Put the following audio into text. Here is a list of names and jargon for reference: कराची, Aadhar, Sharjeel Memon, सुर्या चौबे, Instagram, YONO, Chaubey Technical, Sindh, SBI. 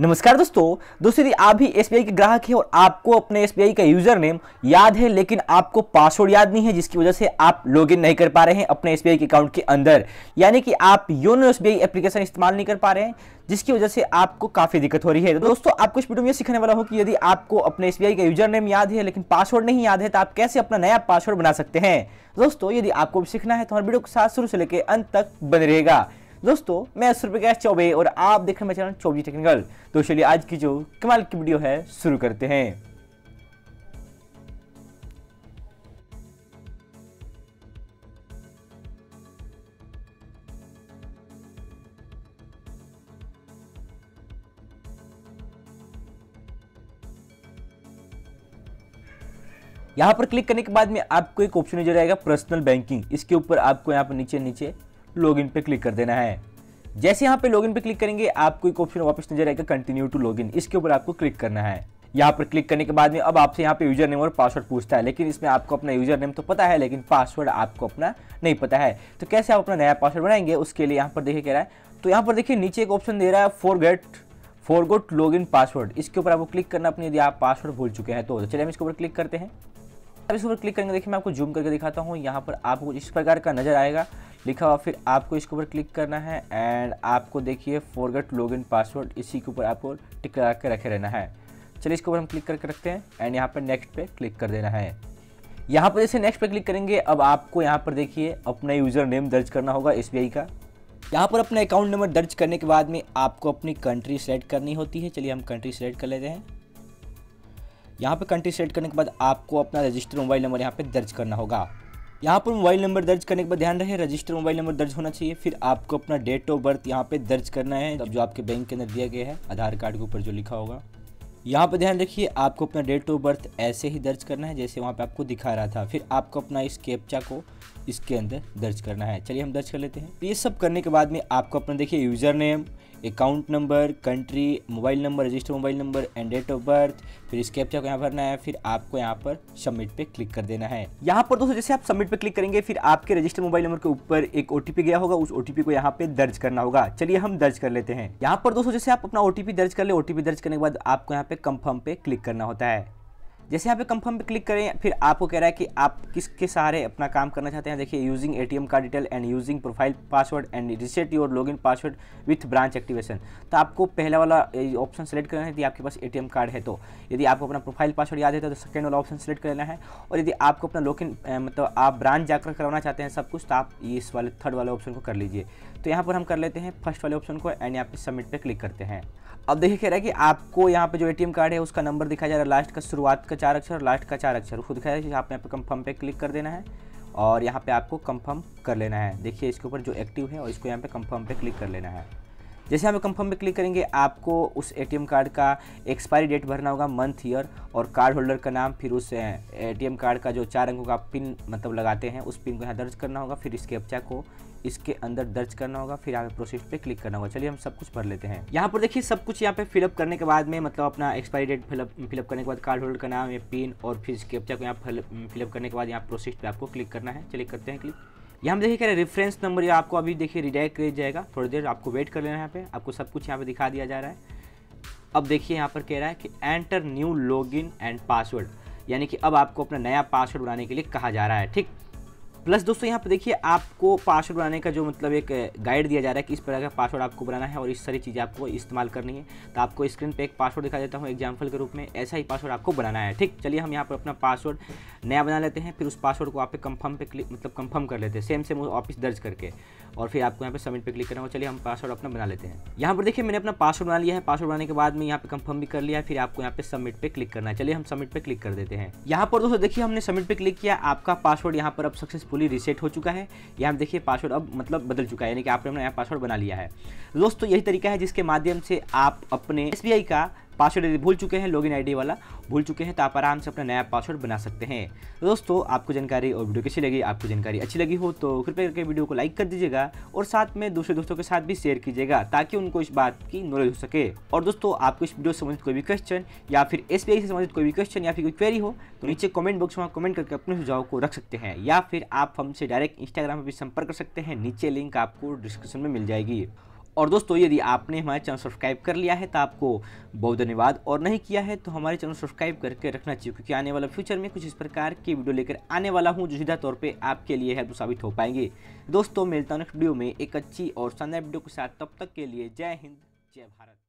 नमस्कार दोस्तों, यदि आप भी एसबीआई के ग्राहक हैं और आपको अपने एसबीआई का यूजर नेम याद है लेकिन आपको पासवर्ड याद नहीं है, जिसकी वजह से आप लॉगिन नहीं कर पा रहे हैं अपने एसबीआई के अकाउंट के अंदर, यानी कि आप योनो एसबीआई एप्लीकेशन इस्तेमाल नहीं कर पा रहे हैं, जिसकी वजह से आपको काफी दिक्कत हो रही है। दोस्तों, आपको इस वीडियो में सीखने वाला हूं कि यदि आपको अपने एसबीआई का यूजर नेम याद है लेकिन पासवर्ड नहीं याद है तो आप कैसे अपना नया पासवर्ड बना सकते हैं। दोस्तों, यदि आपको भी सीखना है तो हमारे वीडियो के साथ शुरू से लेकर अंत तक बने रहेगा। दोस्तों, मैं सुर्या चौबे और आप देख रहे हैं मेरा चैनल चौबी टेक्निकल। तो चलिए आज की जो कमाल की वीडियो है शुरू करते हैं। यहां पर क्लिक करने के बाद में आपको एक ऑप्शन नजर आएगा पर्सनल बैंकिंग। इसके ऊपर आपको यहां पर नीचे लॉगिन पे क्लिक कर देना है। जैसे यहाँ पे लॉगिन पे क्लिक करेंगे आपको एक ऑप्शन वापस नजर आएगा कंटिन्यू टू लॉगिन, इसके ऊपर आपको क्लिक करना है। यहाँ पर क्लिक करने के बाद में अब आपसे यहाँ पे यूजर नेम और पासवर्ड पूछता है, लेकिन इसमें आपको अपना यूजर नेम तो पता है लेकिन पासवर्ड आपको अपना नहीं पता है। तो कैसे आप अपना नया पासवर्ड बनाएंगे उसके लिए यहाँ पर देखिए कह रहा है, तो यहाँ पर देखिए नीचे एक ऑप्शन दे रहा है फॉरगॉट लॉगिन पासवर्ड, इसके ऊपर आपको क्लिक करना अपने यदि आप पासवर्ड भूल चुके हैं तो। चलिए हम इसके ऊपर क्लिक करते हैं। अब इसके ऊपर क्लिक करेंगे, देखिए मैं आपको जूम करके दिखाता हूँ। यहाँ पर आपको इस प्रकार का नजर आएगा लिखा हुआ, फिर आपको इसके ऊपर क्लिक करना है एंड आपको देखिए फॉरगेट लॉगिन पासवर्ड, इसी के ऊपर आपको टिक लगा के रखे रहना है। चलिए इसके ऊपर हम क्लिक करके रखते हैं एंड यहाँ पर नेक्स्ट पे क्लिक कर देना है। यहाँ पर जैसे नेक्स्ट पे क्लिक करेंगे अब आपको यहाँ पर देखिए अपना यूज़र नेम दर्ज करना होगा एसबीआई का। यहाँ पर अपना अकाउंट नंबर दर्ज करने के बाद में आपको अपनी कंट्री सेलेक्ट करनी होती है। चलिए हम कंट्री सेलेक्ट कर लेते हैं। यहाँ पर कंट्री सेलेक्ट करने के बाद आपको अपना रजिस्टर्ड मोबाइल नंबर यहाँ पर दर्ज करना होगा। यहाँ पर मोबाइल नंबर दर्ज करने के बाद ध्यान रहे रजिस्टर मोबाइल नंबर दर्ज होना चाहिए। फिर आपको अपना डेट ऑफ बर्थ यहाँ पे दर्ज करना है, जो आपके बैंक के अंदर दिया गया है आधार कार्ड के ऊपर जो लिखा होगा। यहाँ पे ध्यान रखिए आपको अपना डेट ऑफ बर्थ ऐसे ही दर्ज करना है जैसे वहाँ पे आपको दिखा रहा था। फिर आपको अपना इस कैप्चा को इसके अंदर दर्ज करना है। चलिए हम दर्ज कर लेते हैं। ये सब करने के बाद में आपको अपना देखिए user name, account number, country, mobile number, register mobile number and date of birth, फिर इस कैप्चा को यहाँ भरना है। फिर आपको यहाँ पर सबमिट पे क्लिक कर देना है। यहाँ पर दोस्तों जैसे आप सबमिट पे क्लिक करेंगे फिर आपके रजिस्टर मोबाइल नंबर के ऊपर एक ओटीपी गया होगा, उस ओटीपी को यहाँ पे दर्ज करना होगा। चलिए हम दर्ज कर लेते हैं। यहाँ पर दोस्तों जैसे आप अपना ओटीपी दर्ज कर ले, ओटीपी दर्ज करने के बाद आपको यहाँ पे कंफर्म पे क्लिक करना होता है। जैसे यहाँ पे कंफर्म पे क्लिक करें फिर आपको कह रहा है कि आप किसके सहारे अपना काम करना चाहते हैं। देखिए using ATM card detail and using profile password and reset your login password with branch activation. तो आपको पहला वाला ऑप्शन सेलेक्ट करना है यदि आपके पास एटीएम कार्ड है तो। यदि आपको अपना प्रोफाइल पासवर्ड याद है तो सेकेंड वाला ऑप्शन सेलेक्ट करना है। और यदि आपको अपना लॉगिन मतलब आप ब्रांच जाकर करवाना चाहते हैं सब कुछ तो आप इस वाले थर्ड वाले ऑप्शन को कर लीजिए। तो यहाँ पर हम कर लेते हैं फर्स्ट वाले ऑप्शन को एंड यहाँ पे सबमिट पे क्लिक करते हैं। अब देखिए कह रहा है कि आपको यहाँ पे जो एटीएम कार्ड है उसका नंबर दिखाया जा रहा है, लास्ट का शुरुआत का 4 अक्षर और लास्ट का 4 अक्षर खुद दिखाया है। आप यहाँ पे कंफर्म पे क्लिक कर देना है और यहाँ पे आपको कंफर्म कर लेना है। देखिए इसके ऊपर जो एक्टिव है और इसको यहाँ पे कंफर्म पे क्लिक कर लेना है। जैसे हम कंफर्म पे क्लिक करेंगे आपको उस एटीएम कार्ड का एक्सपायरी डेट भरना होगा, मंथ, ईयर और कार्ड होल्डर का नाम, फिर उस एटीएम कार्ड का जो 4 अंकों का पिन मतलब लगाते हैं उस पिन को यहाँ दर्ज करना होगा। फिर इस कैप्चा को इसके अंदर दर्ज करना होगा। फिर यहाँ पे प्रोसेस पे क्लिक करना होगा। चलिए हम सब कुछ भर लेते हैं। यहाँ पर देखिए सब कुछ यहाँ पे फिलअप करने के बाद में मतलब अपना एक्सपायरी डेट फिलअप करने के बाद कार्ड होल्डर का नाम या पिन और फिर इस कैप्चा को यहाँ फिलअप करने के बाद यहाँ प्रोसेस पे आपको क्लिक करना है। चलिए करते हैं क्लिक। यहाँ देखिए क्या रेफरेंस नंबर या आपको अभी देखिए रिडायरेक्ट कर जाएगा, थोड़ी देर आपको वेट कर लेना है। यहाँ पे आपको सब कुछ यहाँ पे दिखा दिया जा रहा है। अब देखिए यहाँ पर कह रहा है कि enter new login and password, यानी कि अब आपको अपना नया पासवर्ड बनाने के लिए कहा जा रहा है। ठीक, प्लस दोस्तों यहाँ पे देखिए आपको पासवर्ड बनाने का जो मतलब एक गाइड दिया जा रहा है कि इस तरह का पासवर्ड आपको बनाना है और इस सारी चीज़ें आपको इस्तेमाल करनी है। तो आपको स्क्रीन पे एक पासवर्ड दिखा देता हूँ एग्जाम्पल के रूप में, ऐसा ही पासवर्ड आपको बनाना है। ठीक, चलिए हम यहाँ पर अपना पासवर्ड नया बना लेते हैं। फिर उस पासवर्ड को आप पे कंफर्म पे क्लिक मतलब कंफर्म कर लेते हैं सेम ऑफिस दर्ज करके और फिर आपको यहाँ पे सबमिट पे क्लिक करना होगा। चलिए हम पासवर्ड अपना बना लेते हैं। यहाँ पर देखिए मैंने अपना पासवर्ड बना लिया है। पासवर्ड बनाने के बाद में यहाँ पे कंफर्म भी कर लिया है। फिर आपको यहाँ पे सबमिट पे क्लिक करना है। चलिए हम सबमिट पे क्लिक कर देते हैं। यहाँ पर दोस्तों देखिए हमने सबमिट पे क्लिक किया, आपका पासवर्ड यहाँ पर अब सक्सेसफुली रीसेट हो चुका है। यहाँ देखिए पासवर्ड अब मतलब बदल चुका है, यानी कि आपने अपना नया पासवर्ड बना लिया है। दोस्तों यही तरीका है जिसके माध्यम से आप अपने एसबीआई का पासवर्ड यदि भूल चुके हैं, लॉगिन आईडी वाला भूल चुके हैं तो आप आराम से अपना नया पासवर्ड बना सकते हैं। दोस्तों आपको जानकारी और वीडियो कैसी लगी, आपको जानकारी अच्छी लगी हो तो कृपया करके वीडियो को लाइक कर दीजिएगा और साथ में दूसरे दोस्तों के साथ भी शेयर कीजिएगा ताकि उनको इस बात की नॉलेज हो सके। और दोस्तों आपको इस वीडियो से संबंधित कोई भी क्वेश्चन या फिर एसबीआई से संबंधित कोई भी क्वेश्चन या फिर कोई क्वेरी हो तो नीचे कॉमेंट बॉक्स में कॉमेंट करके अपने सुझाव को रख सकते हैं या फिर आप हमसे डायरेक्ट इंस्टाग्राम पर भी संपर्क कर सकते हैं। नीचे लिंक आपको डिस्क्रिप्शन में मिल जाएगी। और दोस्तों यदि आपने हमारे चैनल सब्सक्राइब कर लिया है तो आपको बहुत धन्यवाद, और नहीं किया है तो हमारे चैनल सब्सक्राइब करके रखना चाहिए, क्योंकि आने वाला फ्यूचर में कुछ इस प्रकार की वीडियो लेकर आने वाला हूँ जो सीधा तौर पर आपके लिए हेल्प साबित हो पाएंगे। दोस्तों मिलता हूँ नेक्स्ट वीडियो में एक अच्छी और शानदार वीडियो के साथ, तब तक के लिए जय हिंद जय भारत।